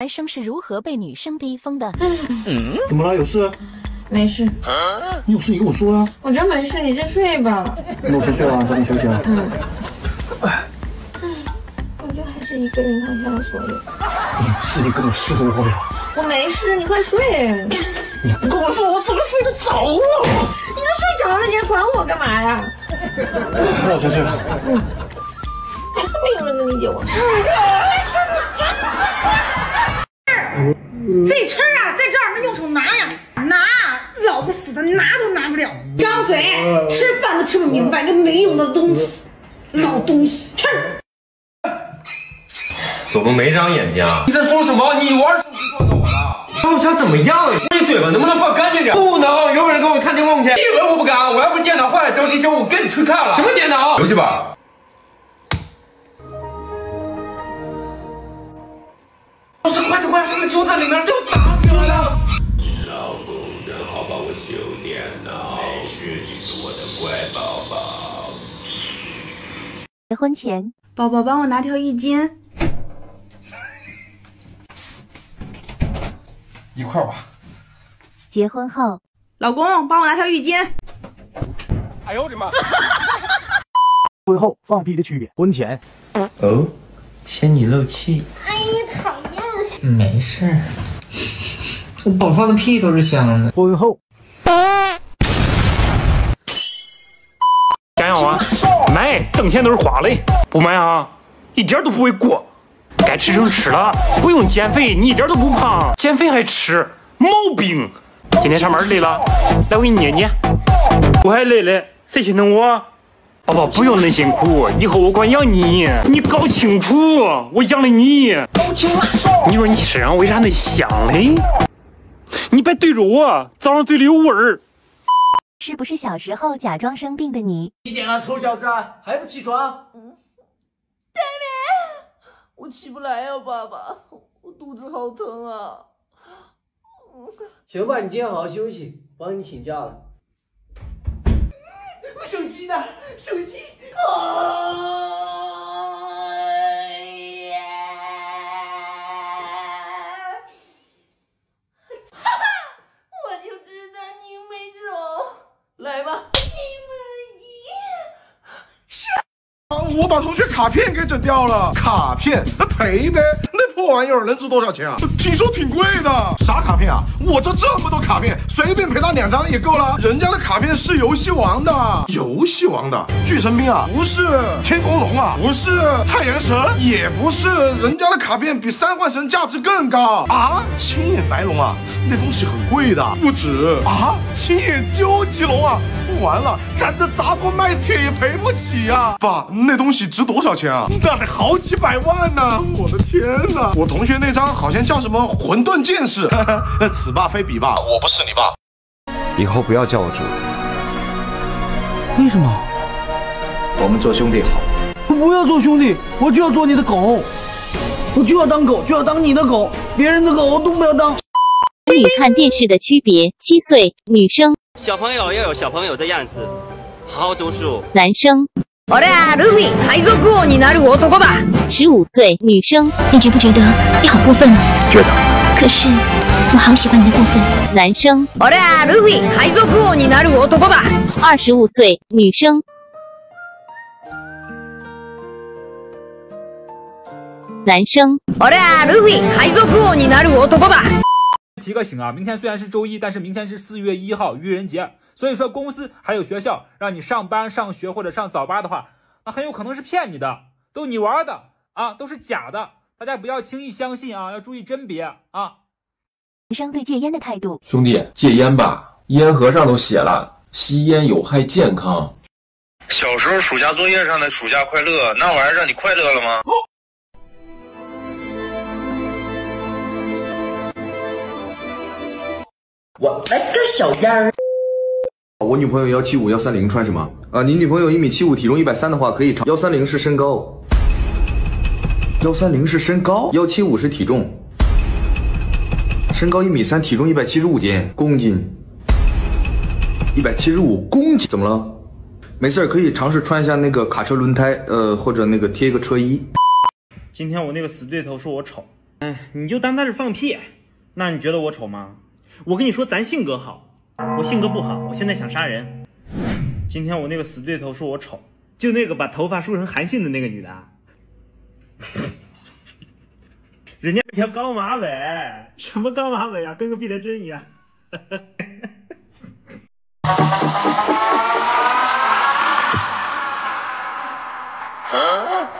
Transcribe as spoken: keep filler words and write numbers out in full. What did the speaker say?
男生是如何被女生逼疯的？嗯，怎么了？有事？没事。你有事你跟我说啊。我真没事，你先睡吧。那我先睡了，早点休息啊。嗯。哎，我就还是一个人扛下了所有。你自己跟我说过了。我没事，你快睡。你不跟我说，我怎么睡得着啊？你都睡着了，你还管我干嘛呀？那我先睡了。嗯。还是没有人能理解我。 这吃啊，在这儿没用手拿呀，拿老不死的，拿都拿不了。张嘴，吃饭都吃不明白，这没用的东西，老东西，吃。怎么没长眼睛啊？你在说什么？你玩手机撞到我了？那我想怎么样啊？你嘴巴能不能放干净点？不能，有本事给我看监控去！你以为我不敢？我要不电脑坏了着急修，我跟你去看了。什么电脑？游戏吧。 不是快点快点，就在里面，就打死我了！老公，正好帮我修电脑，没事，你是我的乖宝宝。结婚前，宝宝帮我拿条浴巾，一块吧。结婚后，老公帮我拿条浴巾。哎呦我的妈！婚后放屁的区别，婚前，哦，嫌你漏气。哎呀，讨厌。 没事儿，我宝放的屁都是香的。婚后，想想啊，买挣钱都是花嘞，不买啊，一点都不会过。该吃成吃了，不用减肥，你一点都不胖，减肥还吃，毛病。今天上班累了，来我给你捏捏。我还累嘞，谁心疼我？宝宝不用那辛苦，以后我管养你，你搞清楚，我养了你。 你说你身上为啥那香嘞？你别对着我，早上嘴里有味儿。是不是小时候假装生病的你？几点了，臭小子，还不起床？嗯，爹爹，我起不来呀、啊，爸爸，我肚子好疼啊。行吧，你今天好好休息，帮你请假了。我手机呢？手机啊！ 我把同学卡片给整掉了，卡片那赔呗，那破玩意儿能值多少钱啊？听说挺贵的。啥卡片啊？我这这么多卡片，随便赔他两张也够了。人家的卡片是游戏王的，游戏王的巨神兵啊，不是天空龙啊，不是太阳神，也不是。人家的卡片比三幻神价值更高啊！青眼白龙啊，那东西很贵的，不止啊！青眼究极龙啊，完了，咱这砸锅卖铁也赔不起呀、啊，爸，那东西。 东西值多少钱啊？那得好几百万呢、啊！我的天哪！我同学那张好像叫什么混沌剑士，此爸非彼爸，我不是你爸。以后不要叫我主。为什么？我们做兄弟好。我不要做兄弟，我就要做你的狗，我就要当狗，就要当你的狗，别人的狗我都不要当。跟你看电视的区别：七岁女生，小朋友要有小朋友的样子，好好读书。男生。 我呀，鲁米，海贼王，你那里我读过吧？十五岁女生，你觉不觉得你好过分啊？觉得。可是我好喜欢你的过分。男生，我呀，鲁米，海贼王，你那里我读过吧？二十五岁女生，男生，我呀，鲁米，海贼王，你那里我读过吧？提个醒啊，明天虽然是周一，但是明天是四月一号愚人节。 所以说，公司还有学校让你上班、上学或者上早八的话，啊，很有可能是骗你的，都你玩的啊，都是假的，大家不要轻易相信啊，要注意甄别啊。男生对戒烟的态度：兄弟，戒烟吧，烟盒上都写了，吸烟有害健康。小时候暑假作业上的"暑假快乐"那玩意儿让你快乐了吗？哦 我来个小样儿。 我女朋友幺七五幺三零穿什么啊？你女朋友一米七五，体重一百三的话可以长。幺三零是身高，幺三零是身高，幺七五是体重。身高一米三，体重一百七十五斤公斤，一百七十五公斤。怎么了？没事，可以尝试穿一下那个卡车轮胎，呃，或者那个贴一个车衣。今天我那个死对头说我丑，哎，你就当他是放屁。那你觉得我丑吗？我跟你说，咱性格好，我性格不好，我现在想杀人。今天我那个死对头说我丑，就那个把头发梳成韩信的那个女的，人家一条高马尾，什么高马尾啊，跟个避雷针一样。啊